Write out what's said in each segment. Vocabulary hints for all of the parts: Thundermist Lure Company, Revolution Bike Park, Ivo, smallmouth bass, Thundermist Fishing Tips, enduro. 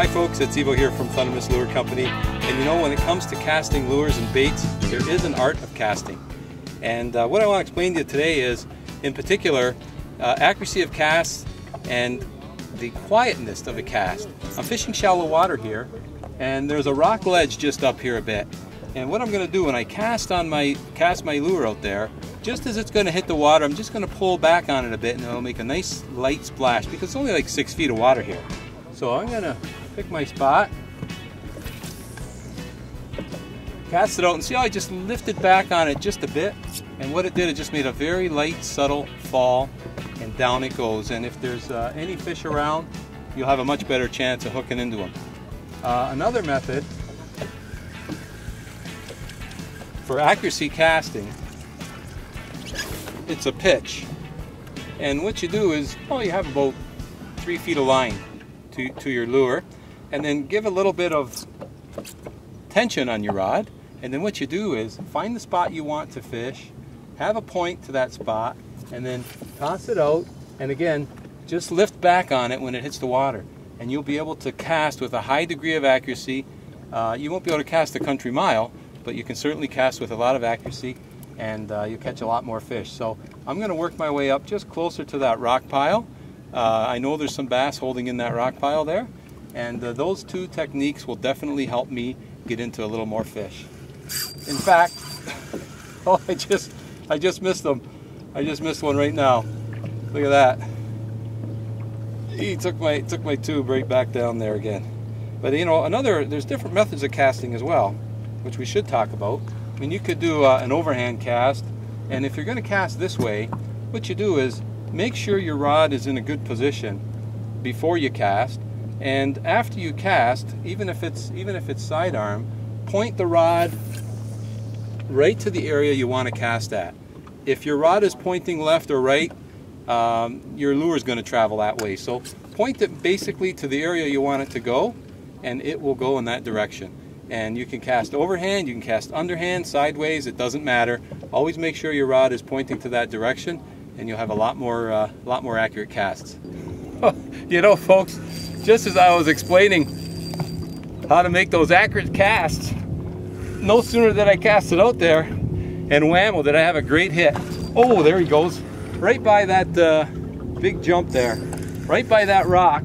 Hi folks, it's Ivo here from Thundermist Lure Company, and you know, when it comes to casting lures and baits, there is an art of casting. And what I want to explain to you today is, in particular, accuracy of casts and the quietness of a cast. I'm fishing shallow water here, and there's a rock ledge just up here a bit. And what I'm going to do when I cast my lure out there, just as it's going to hit the water, I'm just going to pull back on it a bit, and it'll make a nice light splash because it's only like 6 feet of water here. So I'm going to pick my spot, cast it out, and see how I just lifted back on it just a bit, and what it did, it just made a very light, subtle fall, and down it goes. And if there's any fish around, you'll have a much better chance of hooking into them. Another method for accuracy casting, it's a pitch. And what you do is, well, you have about 3 feet of line to your lure, and then give a little bit of tension on your rod, and then what you do is find the spot you want to fish, have a point to that spot, and then toss it out, and again, just lift back on it when it hits the water, and you'll be able to cast with a high degree of accuracy. You won't be able to cast a country mile, but you can certainly cast with a lot of accuracy, and you catch a lot more fish. So I'm going to work my way up just closer to that rock pile. I know there's some bass holding in that rock pile there, and those two techniques will definitely help me get into a little more fish. In fact, oh, I just missed them. I just missed one right now. Look at that. He took my tube right back down there again. But you know, there's different methods of casting as well, which we should talk about. I mean, you could do an overhand cast, and if you're going to cast this way, what you do is make sure your rod is in a good position before you cast, and after you cast, even if it's sidearm, point the rod right to the area you want to cast at. If your rod is pointing left or right, your lure is going to travel that way. So point it basically to the area you want it to go, and it will go in that direction. And you can cast overhand, you can cast underhand, sideways, it doesn't matter. Always make sure your rod is pointing to that direction, and you'll have a lot more accurate casts. You know, folks, just as I was explaining how to make those accurate casts, no sooner did I cast it out there, and whammo, did I have a great hit. Oh, there he goes, right by that big jump there, right by that rock,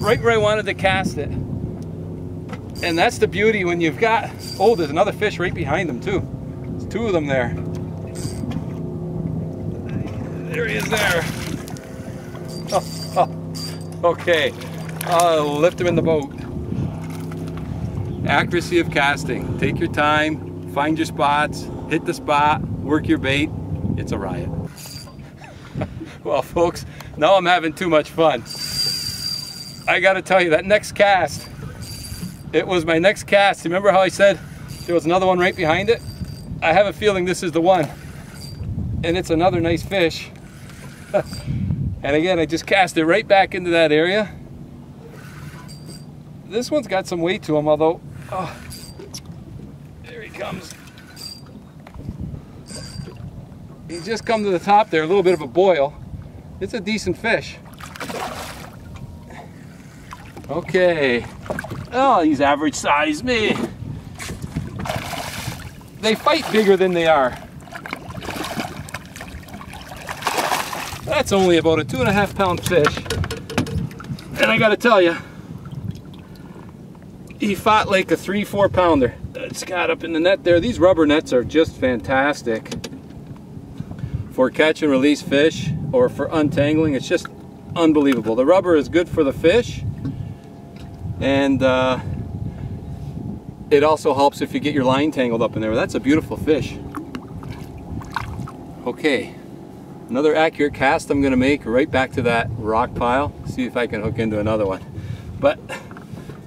right where I wanted to cast it. And that's the beauty when you've got, oh, there's another fish right behind them too. There's two of them there. There he is there. Oh, okay, I'll lift him in the boat. Accuracy of casting. Take your time, find your spots, hit the spot, work your bait. It's a riot. Well, folks, now I'm having too much fun. I gotta tell you, that next cast, it was my next cast. Remember how I said there was another one right behind it? I have a feeling this is the one. And it's another nice fish. And again, I just cast it right back into that area. This one's got some weight to him, although, oh, there he comes. He's just come to the top there, a little bit of a boil. It's a decent fish. Okay. Oh, he's average size, me. They fight bigger than they are. That's only about a 2.5 pound fish. And I gotta tell you, he fought like a 3-4 pounder. It's got up in the net there. These rubber nets are just fantastic for catch and release fish or for untangling. It's just unbelievable. The rubber is good for the fish, and it also helps if you get your line tangled up in there. That's a beautiful fish. Okay, another accurate cast I'm gonna make right back to that rock pile, see if I can hook into another one. But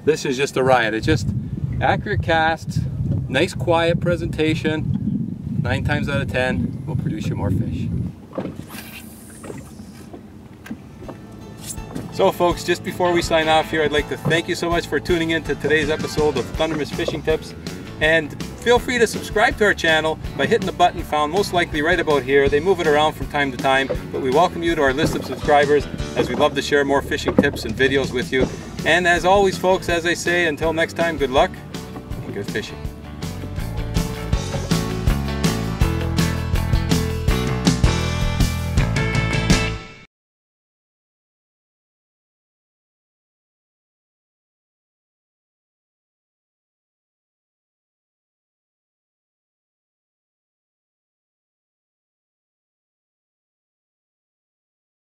this is just a riot. It's just accurate casts, nice quiet presentation, 9 times out of 10 will produce you more fish. So folks, just before we sign off here, I'd like to thank you so much for tuning in to today's episode of Thundermist Fishing Tips. And feel free to subscribe to our channel by hitting the button found most likely right about here. They move it around from time to time, but we welcome you to our list of subscribers, as we love to share more fishing tips and videos with you. And as always, folks, as I say, until next time, good luck and good fishing.